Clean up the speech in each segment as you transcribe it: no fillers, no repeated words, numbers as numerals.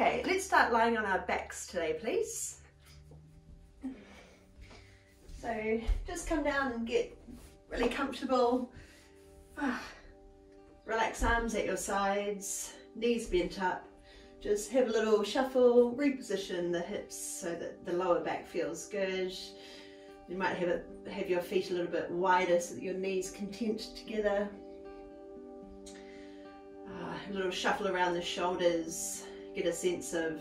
Okay, let's start lying on our backs today, please. So just come down and get really comfortable. Relax arms at your sides, knees bent up. Just have a little shuffle, reposition the hips so that the lower back feels good. You might have your feet a little bit wider so that your knees can tent together. A little shuffle around the shoulders. Get a sense of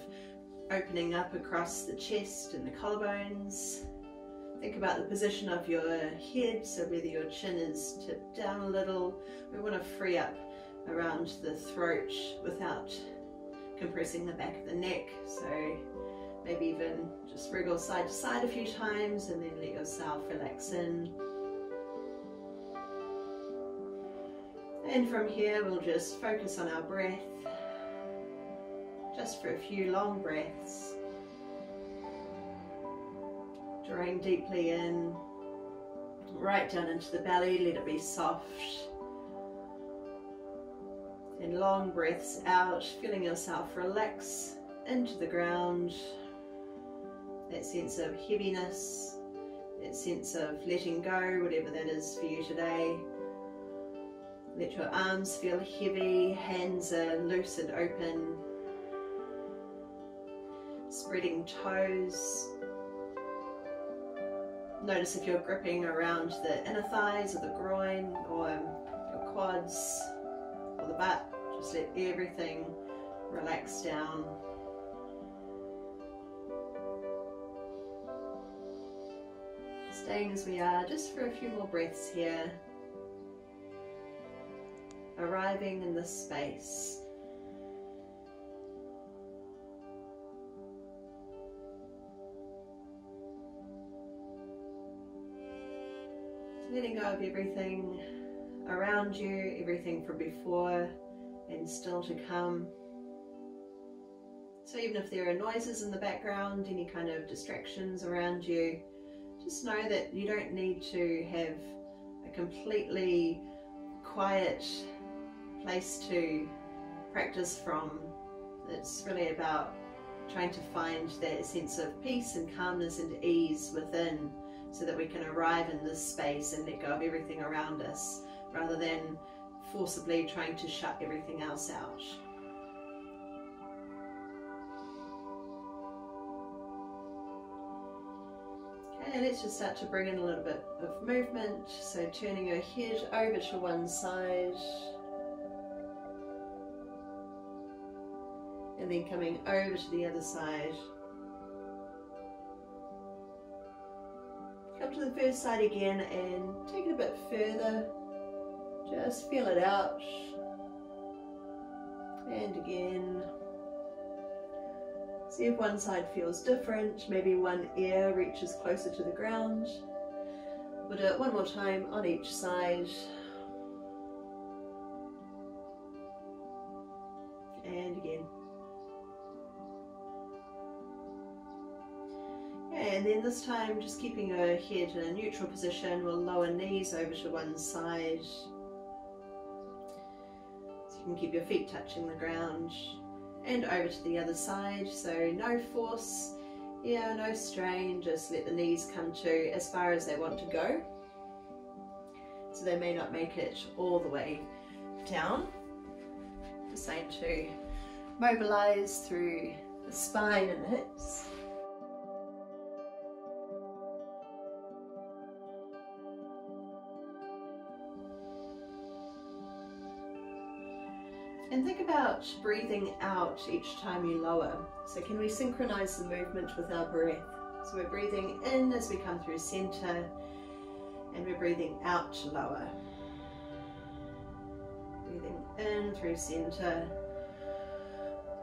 opening up across the chest and the collarbones. Think about the position of your head, so whether your chin is tipped down a little. We want to free up around the throat without compressing the back of the neck, so maybe even just wriggle side to side a few times and then let yourself relax in. And from here we'll just focus on our breath, just for a few long breaths, drawing deeply in, right down into the belly, let it be soft. And long breaths out, feeling yourself relax into the ground. That sense of heaviness, that sense of letting go, whatever that is for you today. Let your arms feel heavy, hands are loose and open. Spreading toes. Notice if you're gripping around the inner thighs or the groin or your quads. The butt, just let everything relax down. Staying as we are just for a few more breaths here, arriving in this space. Letting go of everything around you, everything from before and still to come. So even if there are noises in the background, any kind of distractions around you, just know that you don't need to have a completely quiet place to practice from. It's really about trying to find that sense of peace and calmness and ease within, so that we can arrive in this space and let go of everything around us, rather than forcibly trying to shut everything else out. Okay, let's just start to bring in a little bit of movement. So turning your head over to one side. And then coming over to the other side. Come to the first side again and take it a bit further. Just feel it out, and again, see if one side feels different, maybe one ear reaches closer to the ground. We'll do it one more time on each side, and again. And then this time, just keeping your head in a neutral position, we'll lower knees over to one side. You can keep your feet touching the ground, and over to the other side. So no force here, no strain, just let the knees come to as far as they want to go. So they may not make it all the way down. Just trying to mobilize through the spine and the hips. And think about breathing out each time you lower. So can we synchronize the movement with our breath? So we're breathing in as we come through center, and we're breathing out to lower. Breathing in through center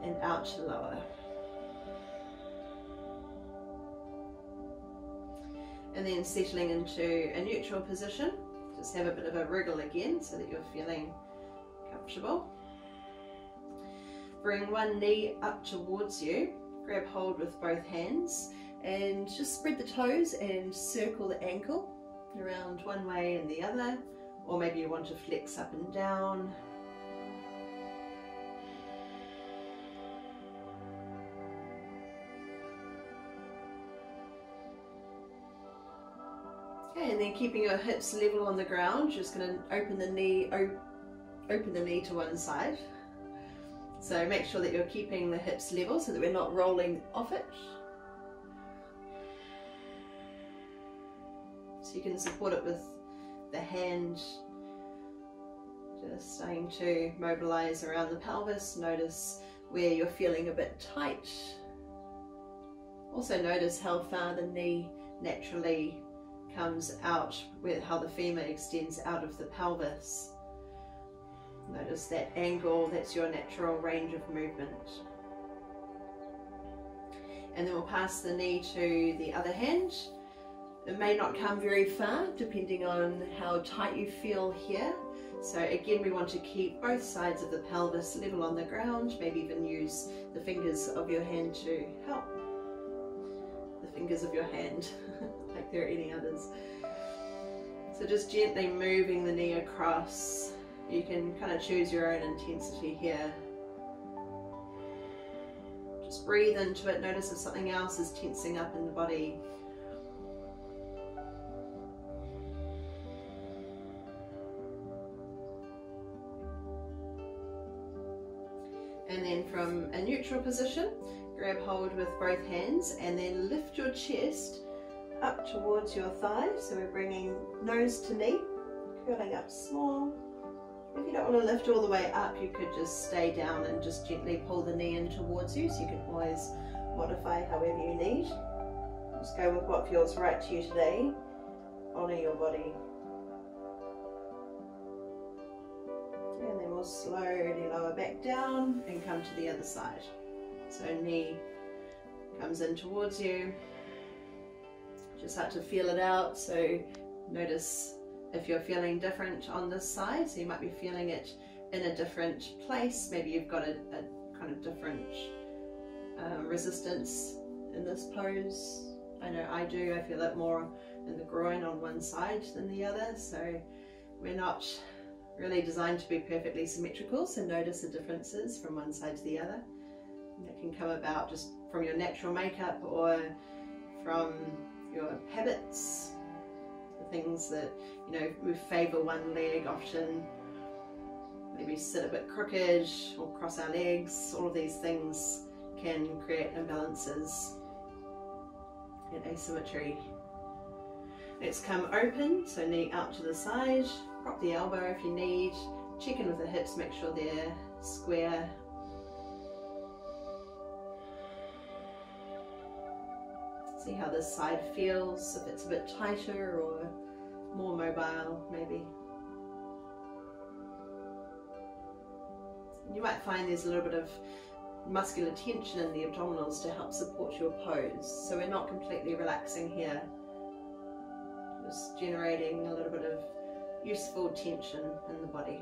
and out to lower. And then settling into a neutral position. Just have a bit of a wriggle again so that you're feeling comfortable. Bring one knee up towards you, grab hold with both hands, and just spread the toes and circle the ankle around one way and the other, or maybe you want to flex up and down. Okay, and then keeping your hips level on the ground, just going to open the knee to one side. So make sure that you're keeping the hips level so that we're not rolling off it. So you can support it with the hand, just starting to mobilize around the pelvis. Notice where you're feeling a bit tight. Also notice how far the knee naturally comes out, with how the femur extends out of the pelvis. Notice that angle, that's your natural range of movement. And then we'll pass the knee to the other hand. It may not come very far depending on how tight you feel here. So again, we want to keep both sides of the pelvis level on the ground, maybe even use the fingers of your hand to help. The fingers of your hand, like there are any others. So just gently moving the knee across. You can kind of choose your own intensity here. Just breathe into it. Notice if something else is tensing up in the body. And then from a neutral position, grab hold with both hands and then lift your chest up towards your thigh. So we're bringing nose to knee, curling up small. If you don't want to lift all the way up, you could just stay down and just gently pull the knee in towards you. So you can always modify however you need. Just go with what feels right to you today. Honor your body. And then we'll slowly lower back down and come to the other side. So knee comes in towards you. Just start to feel it out. So notice if you're feeling different on this side, so you might be feeling it in a different place. Maybe you've got a kind of different resistance in this pose. I know I do. I feel it more in the groin on one side than the other. So we're not really designed to be perfectly symmetrical, so notice the differences from one side to the other. And that can come about just from your natural makeup or from your habits, the things that, you know, we favor one leg often, maybe sit a bit crooked or cross our legs. All of these things can create imbalances and asymmetry. Let's come open, so knee out to the side. Prop the elbow if you need. Check in with the hips, make sure they're square. See how this side feels, if it's a bit tighter or more mobile, maybe. You might find there's a little bit of muscular tension in the abdominals to help support your pose. So we're not completely relaxing here. Just generating a little bit of useful tension in the body.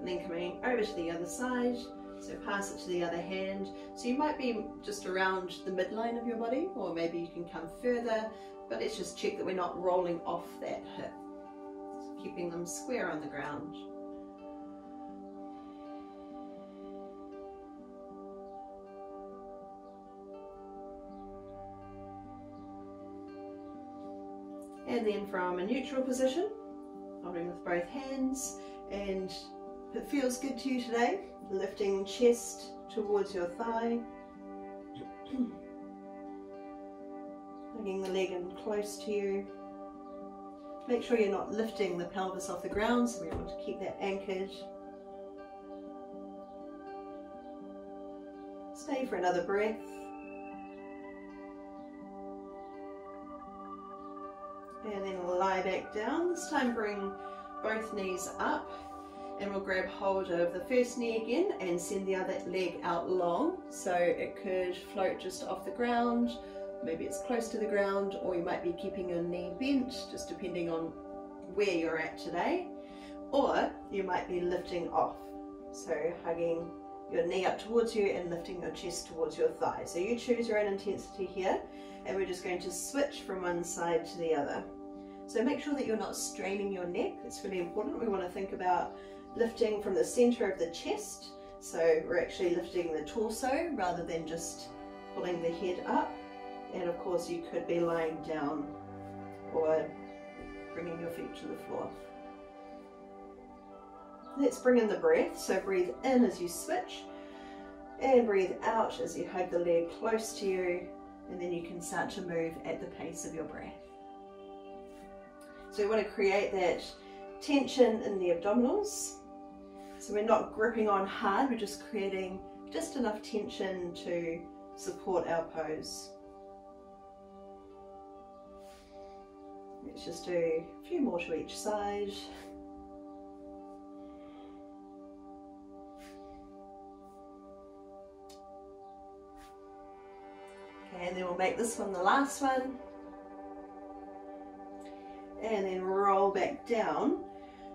And then coming over to the other side, so pass it to the other hand. So you might be just around the midline of your body, or maybe you can come further, but let's just check that we're not rolling off that hip. So keeping them square on the ground. And then from a neutral position, holding with both hands, and if it feels good to you today, lifting chest towards your thigh, bringing the leg in close to you. Make sure you're not lifting the pelvis off the ground, so we want to keep that anchored. Stay for another breath. And then lie back down. This time bring both knees up and we'll grab hold of the first knee again and send the other leg out long. So it could float just off the ground, maybe it's close to the ground, or you might be keeping your knee bent, just depending on where you're at today. Or you might be lifting off, so hugging your knee up towards you and lifting your chest towards your thigh. So you choose your own intensity here, and we're just going to switch from one side to the other. So make sure that you're not straining your neck. It's really important. We want to think about lifting from the center of the chest. So we're actually lifting the torso rather than just pulling the head up. And of course you could be lying down or bringing your feet to the floor. Let's bring in the breath. So breathe in as you switch and breathe out as you hug the leg close to you, and then you can start to move at the pace of your breath. So we want to create that tension in the abdominals. So we're not gripping on hard, we're just creating just enough tension to support our pose. Let's just do a few more to each side. Okay, and then we'll make this one the last one. And then roll back down.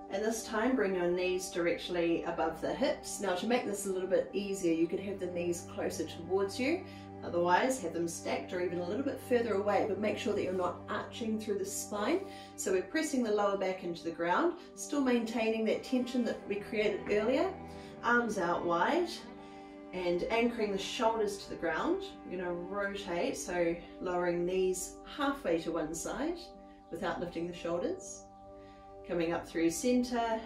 And this time bring your knees directly above the hips. Now to make this a little bit easier, you could have the knees closer towards you. Otherwise, have them stacked or even a little bit further away, but make sure that you're not arching through the spine. So we're pressing the lower back into the ground, still maintaining that tension that we created earlier. Arms out wide and anchoring the shoulders to the ground. You're going to rotate, so lowering knees halfway to one side without lifting the shoulders. Coming up through center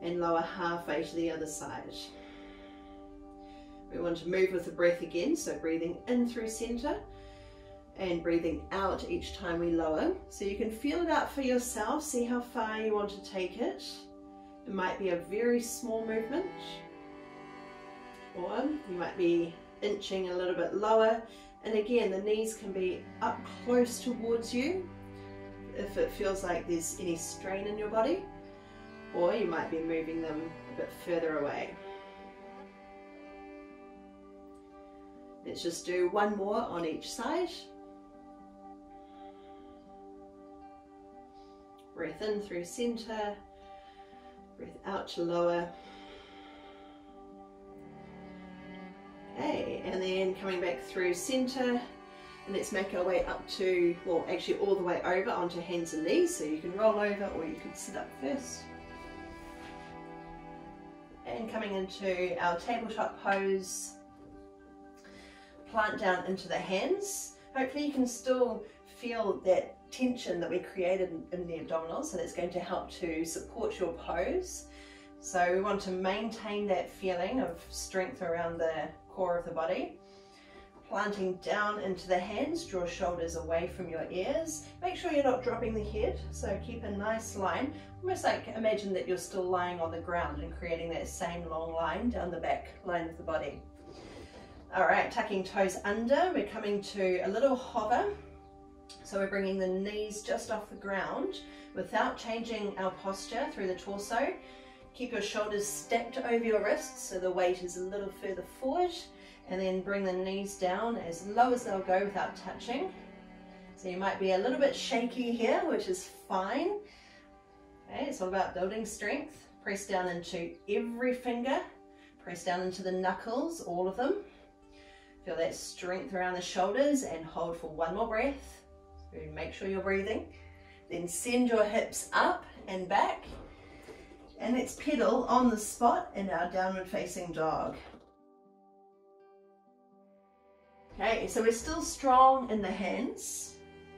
and lower halfway to the other side. We want to move with the breath again, so breathing in through center and breathing out each time we lower. So you can feel it out for yourself, see how far you want to take it. It might be a very small movement, or you might be inching a little bit lower. And again, the knees can be up close towards you if it feels like there's any strain in your body, or you might be moving them a bit further away. Let's just do one more on each side. Breath in through center, breath out to lower. Okay, and then coming back through center, and let's make our way up to, well, actually all the way over onto hands and knees. So you can roll over or you can sit up first. And coming into our tabletop pose, plant down into the hands. Hopefully you can still feel that tension that we created in the abdominals, and it's going to help to support your pose. So we want to maintain that feeling of strength around the core of the body. Planting down into the hands, draw shoulders away from your ears. Make sure you're not dropping the head, so keep a nice line. Almost like imagine that you're still lying on the ground and creating that same long line down the back line of the body. All right, tucking toes under, we're coming to a little hover. So we're bringing the knees just off the ground without changing our posture through the torso. Keep your shoulders stacked over your wrists, so the weight is a little further forward. And then bring the knees down as low as they'll go without touching. So you might be a little bit shaky here, which is fine. Okay, it's all about building strength. Press down into every finger. Press down into the knuckles, all of them. Feel that strength around the shoulders and hold for one more breath. So make sure you're breathing. Then send your hips up and back. And let's pedal on the spot in our downward facing dog. Okay, so we're still strong in the hands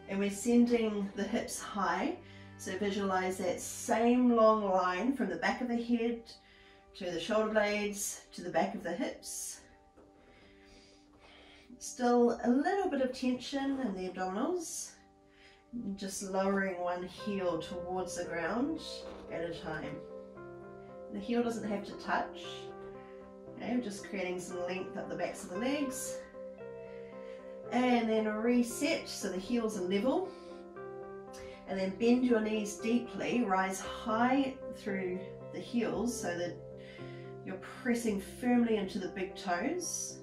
and we're sending the hips high. So visualize that same long line from the back of the head to the shoulder blades to the back of the hips. Still a little bit of tension in the abdominals, just lowering one heel towards the ground at a time. The heel doesn't have to touch. Okay, we're just creating some length up the backs of the legs. And then reset, so the heels are level, and then bend your knees deeply, rise high through the heels so that you're pressing firmly into the big toes.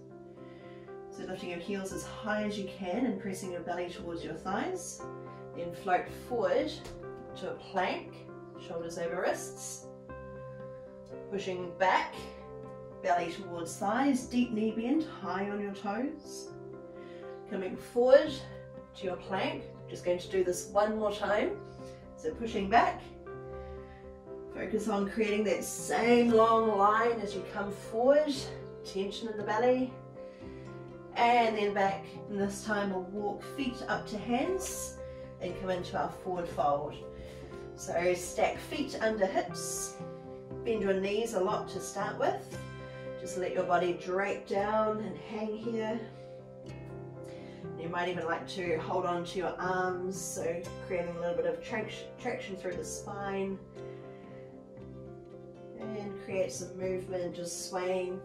So lifting your heels as high as you can and pressing your belly towards your thighs. Then float forward to a plank, shoulders over wrists, pushing back, belly towards thighs, deep knee bend, high on your toes. Coming forward to your plank, just going to do this one more time. So pushing back, focus on creating that same long line as you come forward, tension in the belly, and then back, and this time we'll walk feet up to hands and come into our forward fold. So stack feet under hips, bend your knees a lot to start with, just let your body drape down and hang here. You might even like to hold on to your arms, so creating a little bit of traction through the spine, and create some movement, just swaying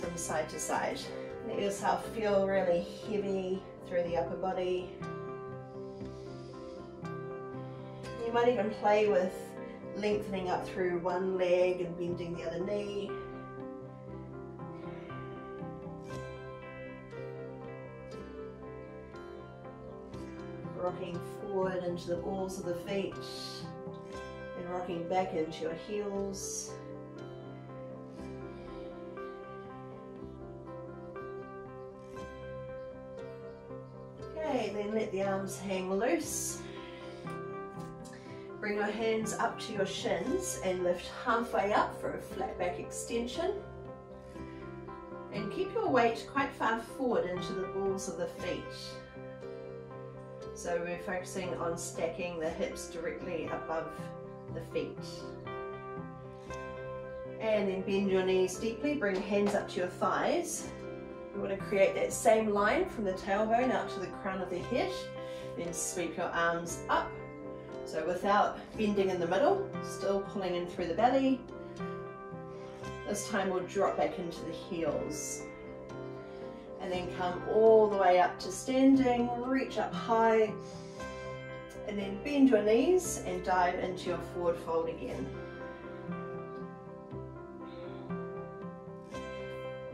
from side to side. Let yourself feel really heavy through the upper body. You might even play with lengthening up through one leg and bending the other knee. Rocking forward into the balls of the feet and rocking back into your heels. Okay, then let the arms hang loose. Bring your hands up to your shins and lift halfway up for a flat back extension. And keep your weight quite far forward into the balls of the feet. So we're focusing on stacking the hips directly above the feet. And then bend your knees deeply, bring hands up to your thighs. We want to create that same line from the tailbone out to the crown of the head. Then sweep your arms up. So without bending in the middle, still pulling in through the belly. This time we'll drop back into the heels. And then come all the way up to standing, reach up high, and then bend your knees and dive into your forward fold again.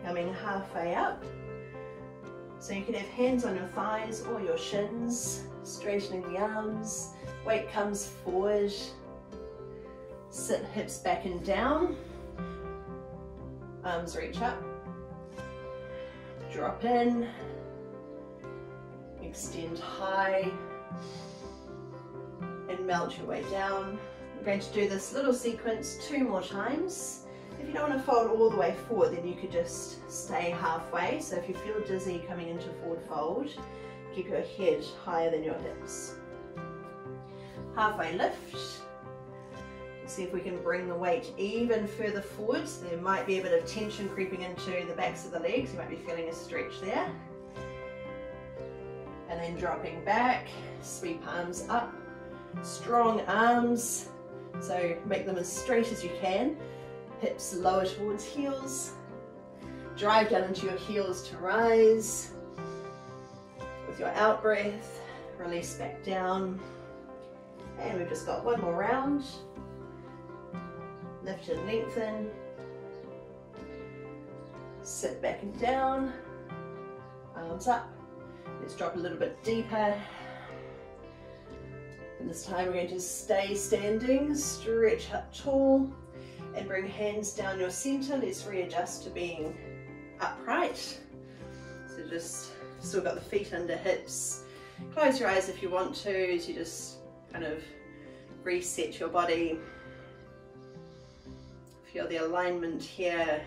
Coming halfway up. So you can have hands on your thighs or your shins, straightening the arms, weight comes forward, sit hips back and down, arms reach up. Drop in, extend high, and melt your way down. I'm going to do this little sequence 2 more times. If you don't want to fold all the way forward, then you could just stay halfway. So if you feel dizzy coming into forward fold, keep your head higher than your hips. Halfway lift. See if we can bring the weight even further forward. So there might be a bit of tension creeping into the backs of the legs. You might be feeling a stretch there. And then dropping back, sweep arms up, strong arms. So make them as straight as you can. Hips lower towards heels. Drive down into your heels to rise. With your out breath, release back down. And we've just got one more round. Lift and lengthen, sit back and down, arms up. Let's drop a little bit deeper. And this time we're going to stay standing, stretch up tall, and bring hands down your center. Let's readjust to being upright. So just still got the feet under hips. Close your eyes if you want to, as you just kind of reset your body. Feel the alignment here.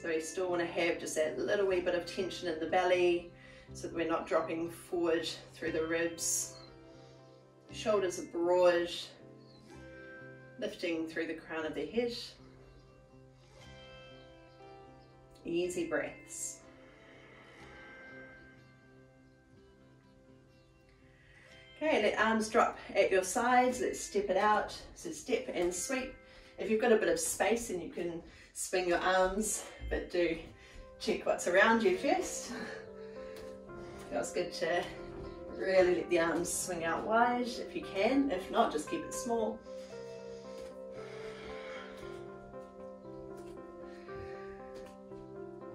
So we still want to have just that little wee bit of tension in the belly so that we're not dropping forward through the ribs. Shoulders are broad, lifting through the crown of the head. Easy breaths. Okay, let arms drop at your sides. Let's step it out. So step and sweep. If you've got a bit of space, then you can swing your arms, but do check what's around you first. Feels good to really let the arms swing out wide if you can. If not, just keep it small.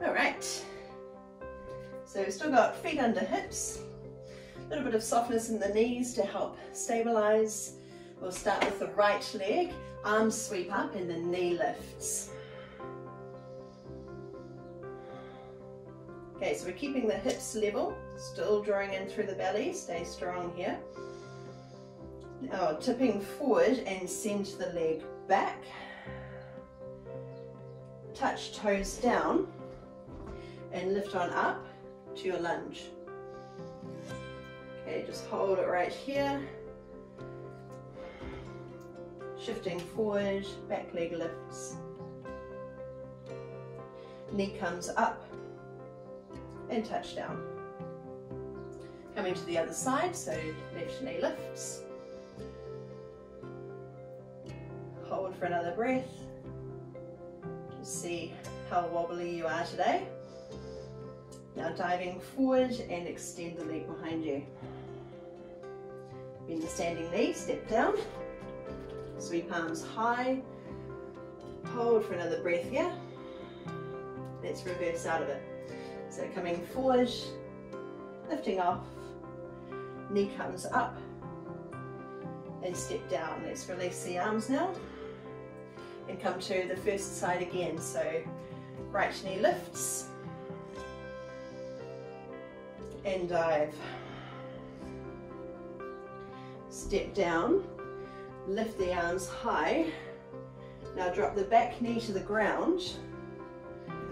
All right. So we've still got feet under hips. A little bit of softness in the knees to help stabilize. We'll start with the right leg. Arms sweep up and the knee lifts. Okay, so we're keeping the hips level, still drawing in through the belly, stay strong here. Now tipping forward and send the leg back. Touch toes down and lift on up to your lunge. Okay, just hold it right here. Shifting forward, back leg lifts. Knee comes up and touch down. Coming to the other side, so left knee lifts. Hold for another breath. Just see how wobbly you are today. Now diving forward and extend the leg behind you. Bend the standing knee, step down. Sweep arms high. Hold for another breath here. Let's reverse out of it. So coming forward, lifting off, knee comes up and step down. Let's release the arms now and come to the first side again. So right knee lifts and dive. Step down, lift the arms high. Now drop the back knee to the ground.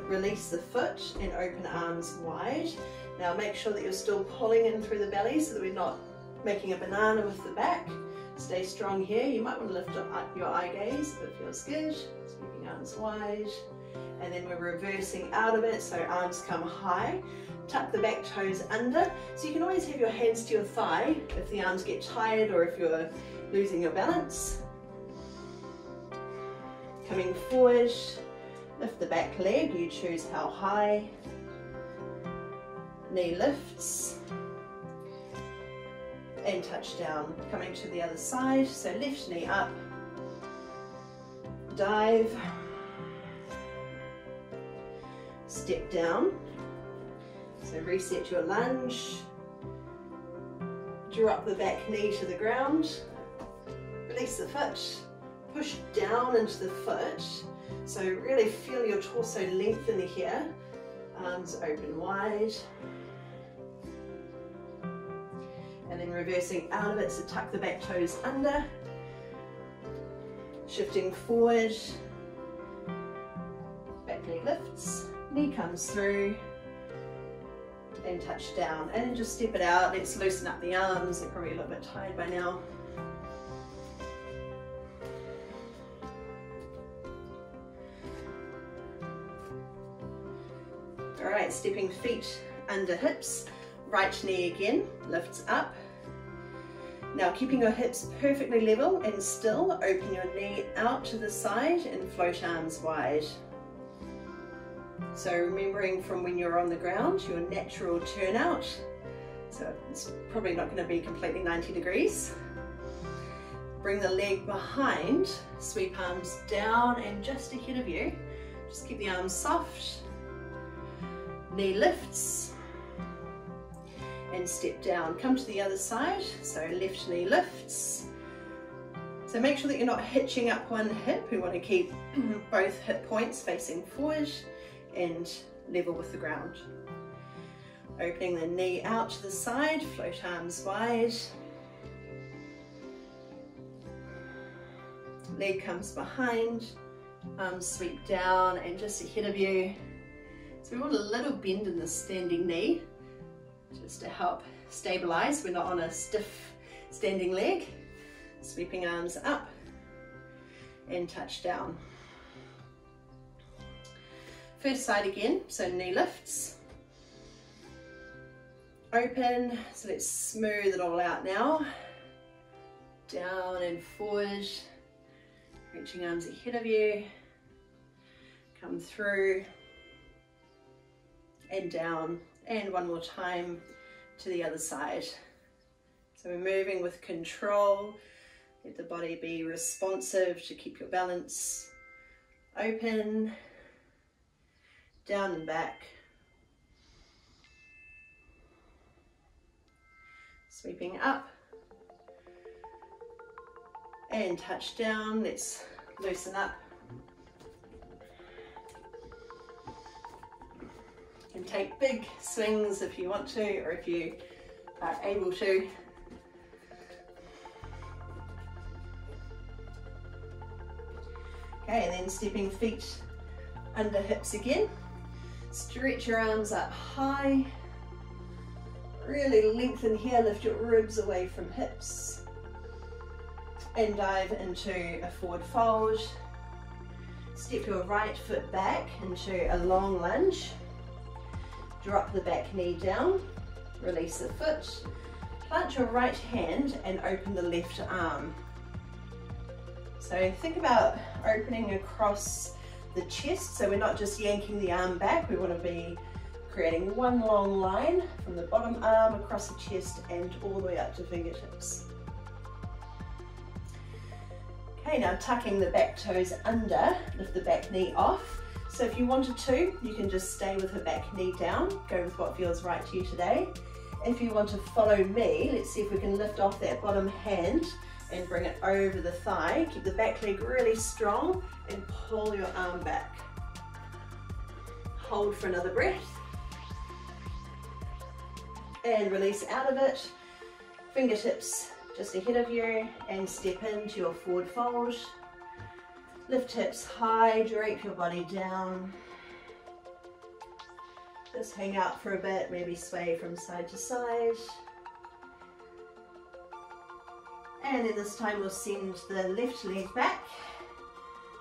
Release the foot and open arms wide. Now make sure that you're still pulling in through the belly so that we're not making a banana with the back. Stay strong here. You might want to lift up your eye gaze if it feels good. Sweeping arms wide. And then we're reversing out of it, so arms come high. Tuck the back toes under. So you can always have your hands to your thigh if the arms get tired or if you're losing your balance. Coming forward. Lift the back leg, you choose how high. Knee lifts. And touch down. Coming to the other side, so left knee up. Dive. Step down. So reset your lunge. Drop the back knee to the ground. Release the foot. Push down into the foot. So really feel your torso lengthen here, arms open wide. And then reversing out of it, so tuck the back toes under. Shifting forward, back leg lifts, knee comes through and touch down. And just step it out, let's loosen up the arms, they're probably a little bit tired by now. Alright, stepping feet under hips, right knee again, lifts up. Now keeping your hips perfectly level and still, open your knee out to the side and float arms wide. So remembering from when you're on the ground, your natural turnout. So it's probably not going to be completely 90 degrees. Bring the leg behind, sweep arms down and just ahead of you. Just keep the arms soft. Knee lifts and step down. Come to the other side, so left knee lifts. So make sure that you're not hitching up one hip. We want to keep both hip points facing forward and level with the ground. Opening the knee out to the side, float arms wide. Leg comes behind, arms sweep down and just ahead of you. So we want a little bend in the standing knee, just to help stabilize. We're not on a stiff standing leg. Sweeping arms up and touch down. First side again, so knee lifts. Open, so let's smooth it all out now. Down and forward, reaching arms ahead of you. Come through. And down, and one more time to the other side. So we're moving with control, let the body be responsive to keep your balance. Open, down and back. Sweeping up, and touch down, let's loosen up. And take big swings if you want to, or if you are able to. Okay, and then stepping feet under hips again. Stretch your arms up high. Really lengthen here, lift your ribs away from hips. And dive into a forward fold. Step your right foot back into a long lunge. Drop the back knee down. Release the foot. Plant your right hand and open the left arm. So think about opening across the chest, so we're not just yanking the arm back, we want to be creating one long line from the bottom arm across the chest and all the way up to fingertips. Okay, now tucking the back toes under, lift the back knee off. So if you wanted to, you can just stay with her back knee down, go with what feels right to you today. If you want to follow me, let's see if we can lift off that bottom hand and bring it over the thigh. Keep the back leg really strong and pull your arm back. Hold for another breath. And release out of it. Fingertips just ahead of you and step into your forward fold. Lift hips high, drape your body down. Just hang out for a bit, maybe sway from side to side. And then this time we'll send the left leg back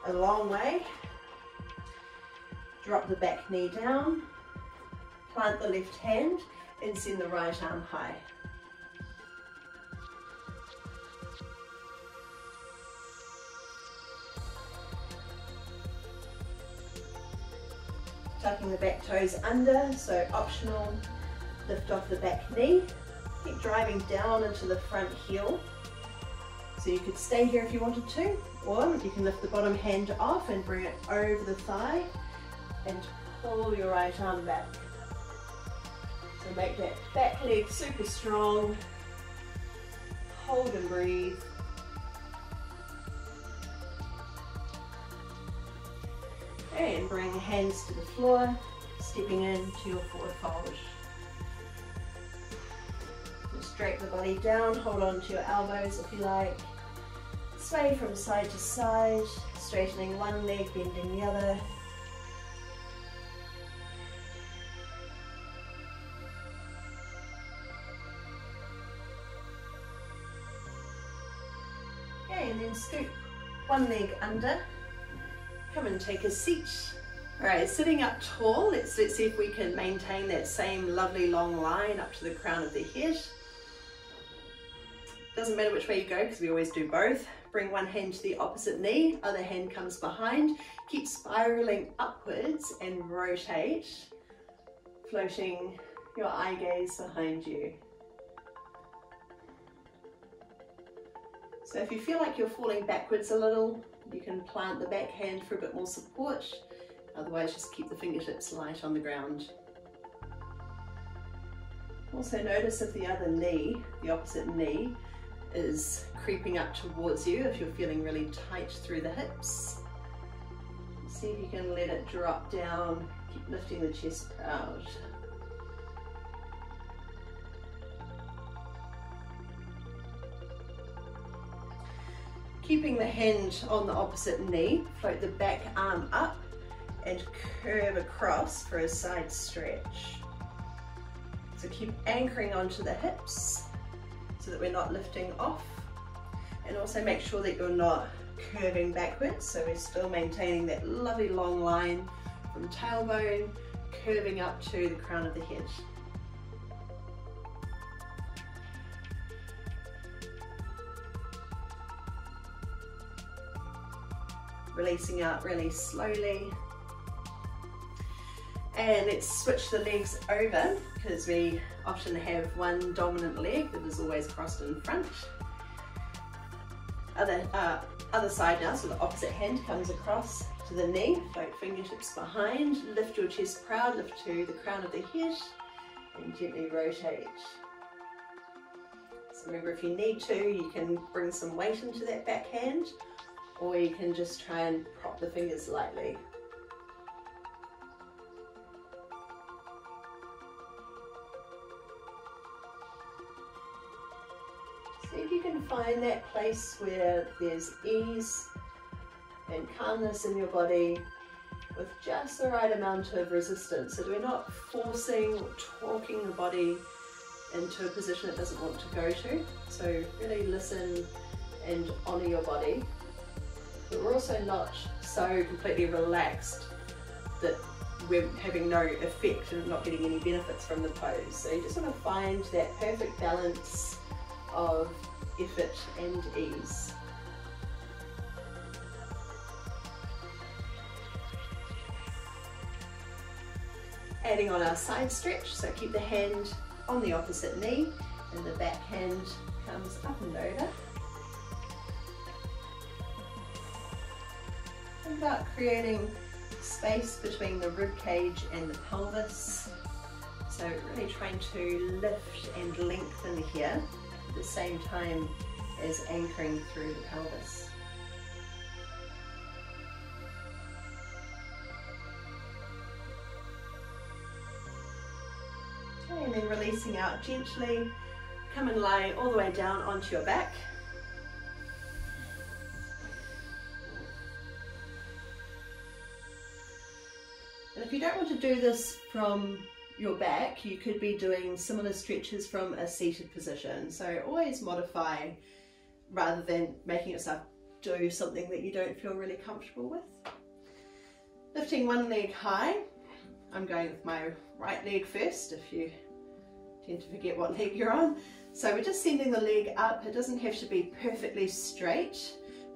a long way. Drop the back knee down. Plant the left hand and send the right arm high. Tucking the back toes under, so optional. Lift off the back knee. Keep driving down into the front heel. So you could stay here if you wanted to, or you can lift the bottom hand off and bring it over the thigh and pull your right arm back. So make that back leg super strong. Hold and breathe. And bring the hands to the floor, stepping into your forward fold. Just drape the body down, hold on to your elbows if you like. Sway from side to side, straightening one leg, bending the other. Okay, and then scoop one leg under. Come and take a seat. All right, sitting up tall, let's see if we can maintain that same lovely long line up to the crown of the head. Doesn't matter which way you go because we always do both. Bring one hand to the opposite knee, other hand comes behind. Keep spiraling upwards and rotate, floating your eye gaze behind you. So if you feel like you're falling backwards a little, you can plant the back hand for a bit more support, otherwise just keep the fingertips light on the ground. Also notice if the other knee, the opposite knee, is creeping up towards you, if you're feeling really tight through the hips. See if you can let it drop down, keep lifting the chest out. Keeping the hand on the opposite knee, float the back arm up and curve across for a side stretch. So keep anchoring onto the hips so that we're not lifting off. And also make sure that you're not curving backwards, so we're still maintaining that lovely long line from tailbone, curving up to the crown of the head. Releasing out really slowly. And let's switch the legs over because we often have one dominant leg that is always crossed in front. Other side now, so the opposite hand comes across to the knee, float fingertips behind, lift your chest proud, lift to the crown of the head and gently rotate. So remember, if you need to, you can bring some weight into that back hand, or you can just try and prop the fingers lightly. See if you can find that place where there's ease and calmness in your body, with just the right amount of resistance, so that we're not forcing or talking the body into a position it doesn't want to go to. So really listen and honor your body. But we're also not so completely relaxed that we're having no effect and not getting any benefits from the pose. So you just want to find that perfect balance of effort and ease. Adding on our side stretch, so keep the hand on the opposite knee and the back hand comes up and over. Think about creating space between the rib cage and the pelvis. So really trying to lift and lengthen here at the same time as anchoring through the pelvis. Okay, and then releasing out gently, come and lie all the way down onto your back. And if you don't want to do this from your back, you could be doing similar stretches from a seated position. So always modify rather than making yourself do something that you don't feel really comfortable with. Lifting one leg high. I'm going with my right leg first, if you tend to forget what leg you're on. So we're just sending the leg up. It doesn't have to be perfectly straight.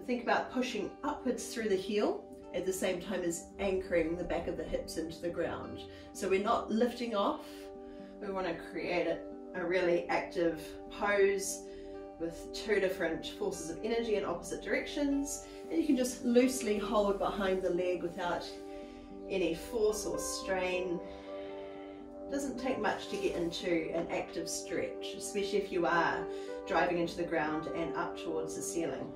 Think about pushing upwards through the heel at the same time as anchoring the back of the hips into the ground. So we're not lifting off. We want to create a really active pose with two different forces of energy in opposite directions. And you can just loosely hold behind the leg without any force or strain. It doesn't take much to get into an active stretch, especially if you are driving into the ground and up towards the ceiling.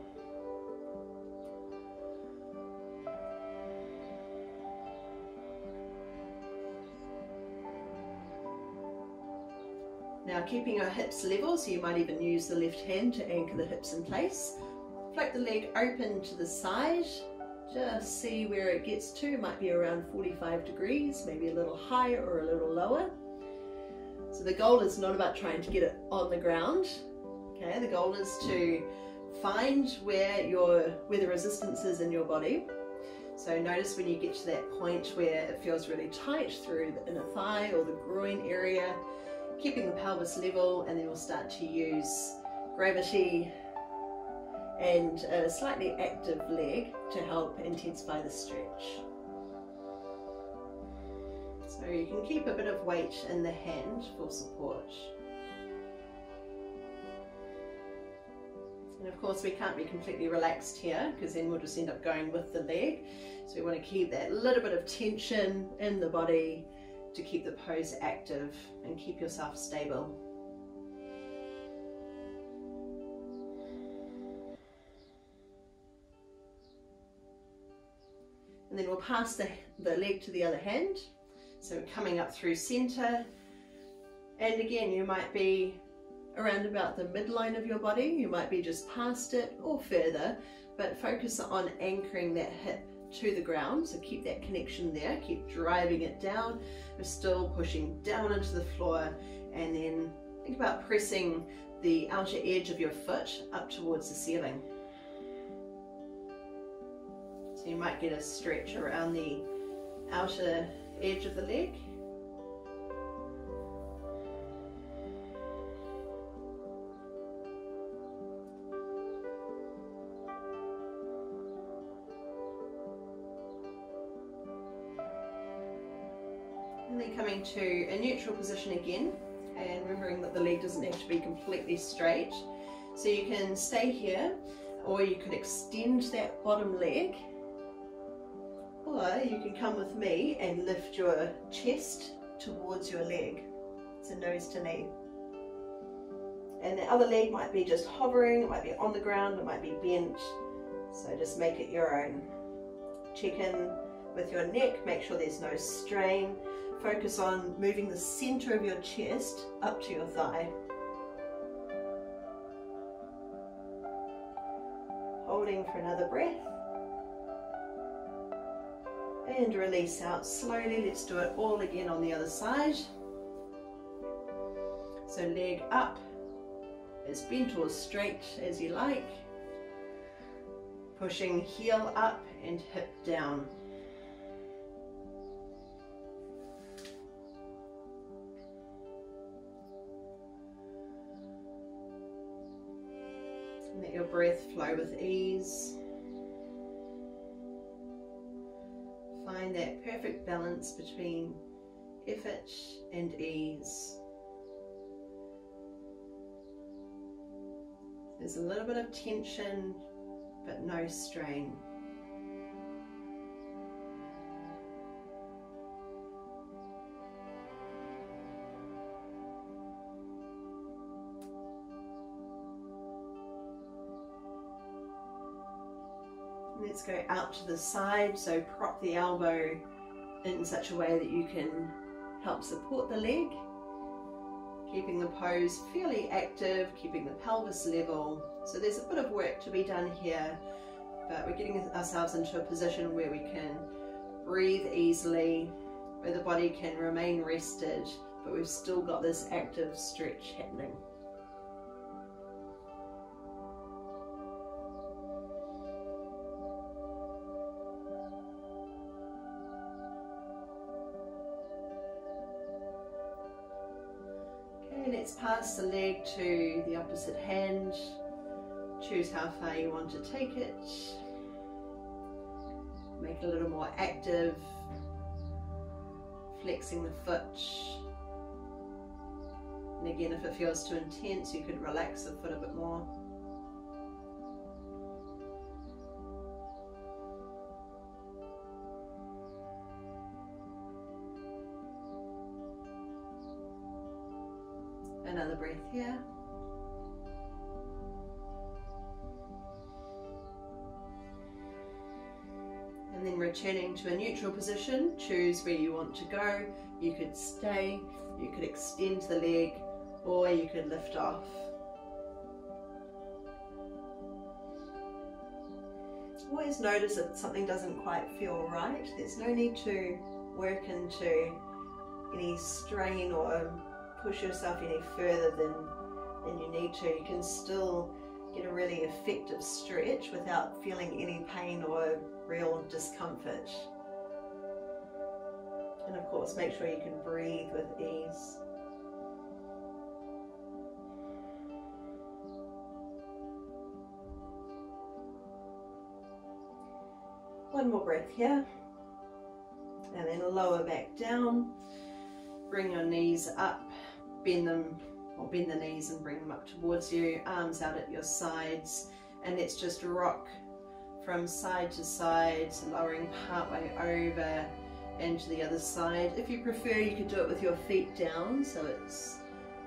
Now keeping your hips level, so you might even use the left hand to anchor the hips in place. Float the leg open to the side. Just see where it gets to. It might be around 45 degrees, maybe a little higher or a little lower. So the goal is not about trying to get it on the ground. Okay, the goal is to find where the resistance is in your body. So notice when you get to that point where it feels really tight through the inner thigh or the groin area, keeping the pelvis level, and then we'll start to use gravity and a slightly active leg to help intensify the stretch. So you can keep a bit of weight in the hand for support. And of course we can't be completely relaxed here, because then we'll just end up going with the leg. So we want to keep that little bit of tension in the body to keep the pose active and keep yourself stable. And then we'll pass the leg to the other hand. So coming up through center. And again, you might be around about the midline of your body. You might be just past it or further, but focus on anchoring that hip to the ground. So keep that connection there. Keep driving it down. We're still pushing down into the floor. And then think about pressing the outer edge of your foot up towards the ceiling. You might get a stretch around the outer edge of the leg. And then coming to a neutral position again, and remembering that the leg doesn't have to be completely straight. So you can stay here, or you could extend that bottom leg. Or you can come with me and lift your chest towards your leg, so nose to knee. And the other leg might be just hovering, it might be on the ground, it might be bent. So just make it your own. Check in with your neck, make sure there's no strain. Focus on moving the center of your chest up to your thigh. Holding for another breath. and release out slowly. Let's do it all again on the other side. So leg up, as bent or straight as you like, pushing heel up and hip down. Let your breath flow with ease. Find that perfect balance between effort and ease. There's a little bit of tension, but no strain. Let's go out to the side, so prop the elbow in such a way that you can help support the leg, keeping the pose fairly active, keeping the pelvis level. So there's a bit of work to be done here, but we're getting ourselves into a position where we can breathe easily, where the body can remain rested, but we've still got this active stretch happening. Let's pass the leg to the opposite hand. Choose how far you want to take it. Make it a little more active, flexing the foot. And again, if it feels too intense, you could relax the foot a bit more. Another breath here. And then returning to a neutral position, choose where you want to go. You could stay, you could extend the leg, or you could lift off. Always notice that something doesn't quite feel right. There's no need to work into any strain or push yourself any further than you need to. You can still get a really effective stretch without feeling any pain or real discomfort. And of course, make sure you can breathe with ease. One more breath here, and then lower back down. Bring your knees up, bend them, or bend the knees and bring them up towards you, arms out at your sides, and let's just rock from side to side, lowering partway over and to the other side. If you prefer, you could do it with your feet down, so it's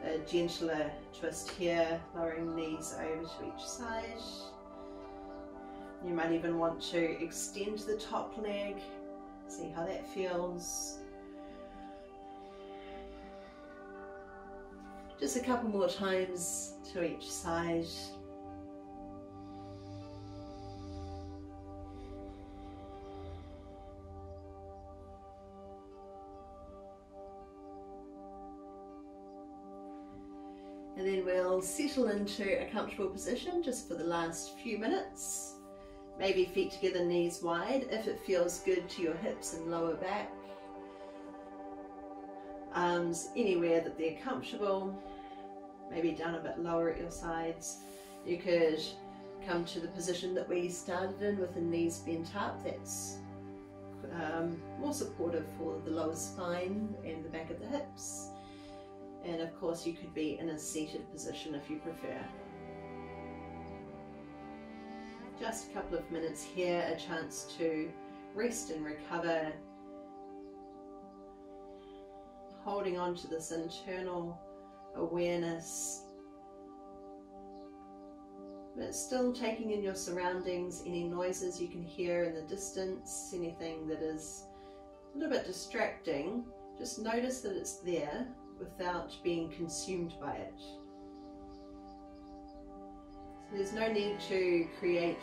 a gentler twist here, lowering knees over to each side. You might even want to extend the top leg, see how that feels. Just a couple more times to each side. And then we'll settle into a comfortable position just for the last few minutes. Maybe feet together, knees wide, if it feels good to your hips and lower back. Arms anywhere that they're comfortable, maybe down a bit lower at your sides. You could come to the position that we started in with the knees bent up. That's more supportive for the lower spine and the back of the hips. And of course, you could be in a seated position if you prefer. Just a couple of minutes here, a chance to rest and recover, holding on to this internal awareness, but still taking in your surroundings, any noises you can hear in the distance, anything that is a little bit distracting. Just notice that it's there without being consumed by it. So there's no need to create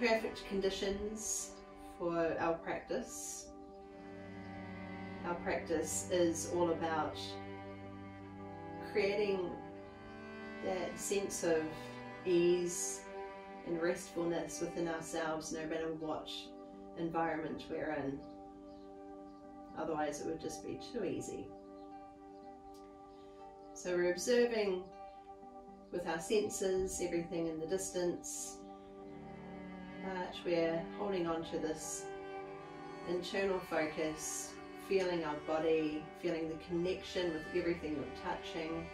perfect conditions for our practice. Our practice is all about creating that sense of ease and restfulness within ourselves, no matter what environment we're in. Otherwise it would just be too easy. So we're observing with our senses everything in the distance, but we're holding on to this internal focus, feeling our body, feeling the connection with everything we're touching,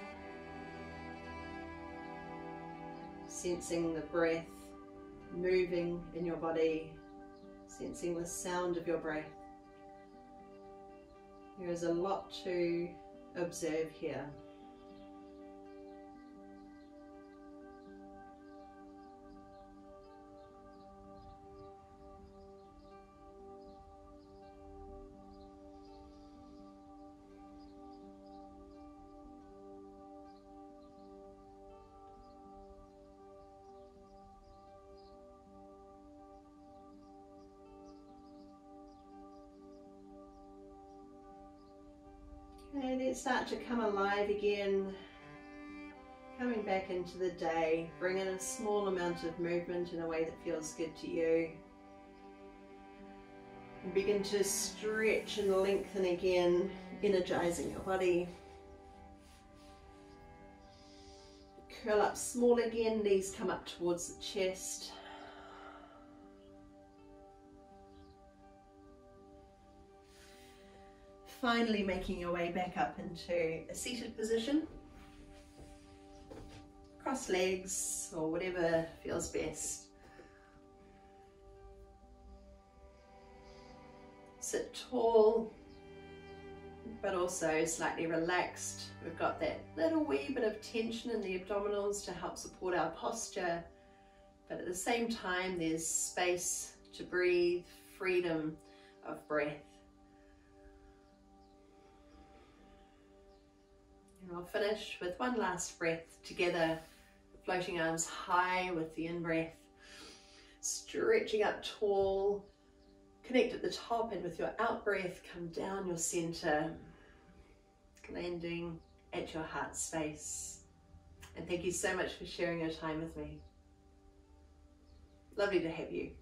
sensing the breath moving in your body, sensing the sound of your breath. There is a lot to observe here. And let's start to come alive again, coming back into the day. Bring in a small amount of movement in a way that feels good to you. And begin to stretch and lengthen again, energizing your body. Curl up small again, knees come up towards the chest. Finally making your way back up into a seated position. Cross legs or whatever feels best. Sit tall but also slightly relaxed. We've got that little wee bit of tension in the abdominals to help support our posture, but at the same time there's space to breathe, freedom of breath. And I'll finish with one last breath together, floating arms high with the in-breath, stretching up tall, connect at the top, and with your out-breath, come down your center, landing at your heart space. And thank you so much for sharing your time with me. Lovely to have you.